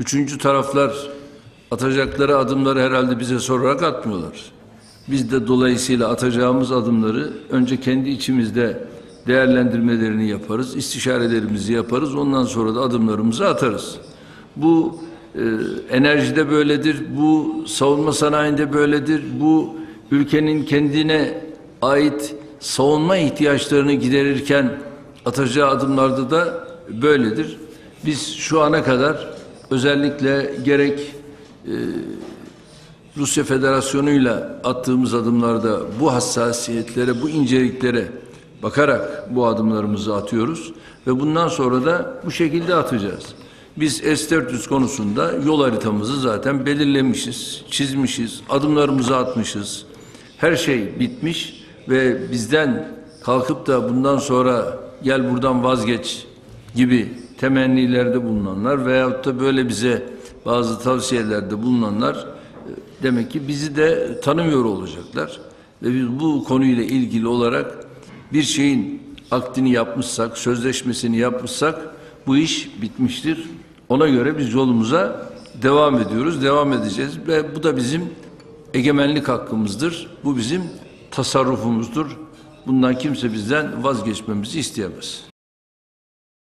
Üçüncü taraflar atacakları adımları herhalde bize sorarak atmıyorlar. Biz de dolayısıyla atacağımız adımları önce kendi içimizde değerlendirmelerini yaparız, istişarelerimizi yaparız, ondan sonra da adımlarımızı atarız. Bu enerjide böyledir, bu savunma sanayinde böyledir, bu ülkenin kendine ait savunma ihtiyaçlarını giderirken atacağı adımlarda da böyledir. Biz şu ana kadar özellikle gerek Rusya Federasyonu'yla attığımız adımlarda bu hassasiyetlere, bu inceliklere bakarak bu adımlarımızı atıyoruz ve bundan sonra da bu şekilde atacağız. Biz S-400 konusunda yol haritamızı zaten belirlemişiz, çizmişiz, adımlarımızı atmışız. Her şey bitmiş ve bizden kalkıp da bundan sonra gel buradan vazgeç gibi temennilerde bulunanlar veyahut da böyle bize bazı tavsiyelerde bulunanlar demek ki bizi de tanımıyor olacaklar. Ve biz bu konuyla ilgili olarak bir şeyin akdini yapmışsak, sözleşmesini yapmışsak bu iş bitmiştir. Ona göre biz yolumuza devam ediyoruz, devam edeceğiz ve bu da bizim egemenlik hakkımızdır. Bu bizim tasarrufumuzdur. Bundan kimse bizden vazgeçmemizi isteyemez.